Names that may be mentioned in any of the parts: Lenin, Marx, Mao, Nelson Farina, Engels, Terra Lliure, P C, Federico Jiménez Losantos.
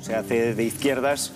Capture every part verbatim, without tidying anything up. se hace de izquierdas,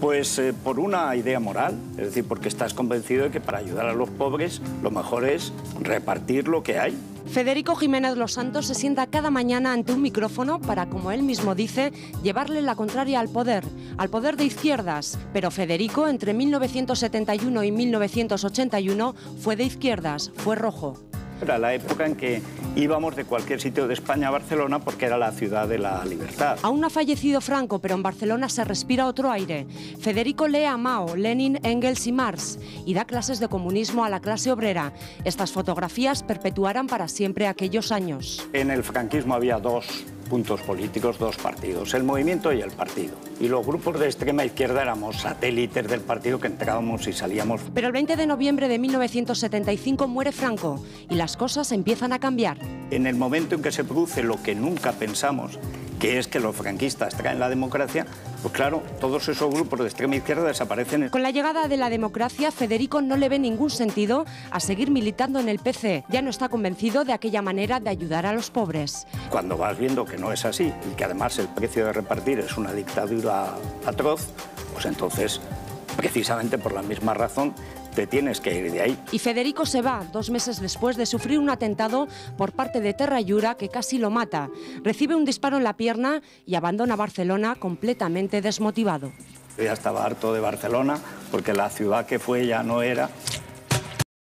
pues eh, por una idea moral, es decir, porque estás convencido de que para ayudar a los pobres lo mejor es repartir lo que hay. Federico Jiménez Losantos se sienta cada mañana ante un micrófono para, como él mismo dice, llevarle la contraria al poder, al poder de izquierdas. Pero Federico, entre mil novecientos setenta y uno y mil novecientos ochenta y uno, fue de izquierdas, fue rojo. Era la época en que íbamos de cualquier sitio de España a Barcelona porque era la ciudad de la libertad. Aún ha fallecido Franco, pero en Barcelona se respira otro aire. Federico lee a Mao, Lenin, Engels y Marx y da clases de comunismo a la clase obrera. Estas fotografías perpetuarán para siempre aquellos años. En el franquismo había dos puntos políticos, dos partidos, el movimiento y el partido. Y los grupos de extrema izquierda éramos satélites del partido que entrábamos y salíamos. Pero el veinte de noviembre de mil novecientos setenta y cinco muere Franco y las cosas empiezan a cambiar. En el momento en que se produce lo que nunca pensamos, que es que los franquistas traen la democracia, pues claro, todos esos grupos de extrema izquierda desaparecen. Con la llegada de la democracia, Federico no le ve ningún sentido a seguir militando en el P C. Ya no está convencido de aquella manera de ayudar a los pobres. Cuando vas viendo que no es así y que además el precio de repartir es una dictadura atroz, pues entonces, precisamente por la misma razón, te tienes que ir de ahí. Y Federico se va, dos meses después de sufrir un atentado por parte de Terra Lliure que casi lo mata. Recibe un disparo en la pierna y abandona Barcelona completamente desmotivado. Yo ya estaba harto de Barcelona porque la ciudad que fue ya no era.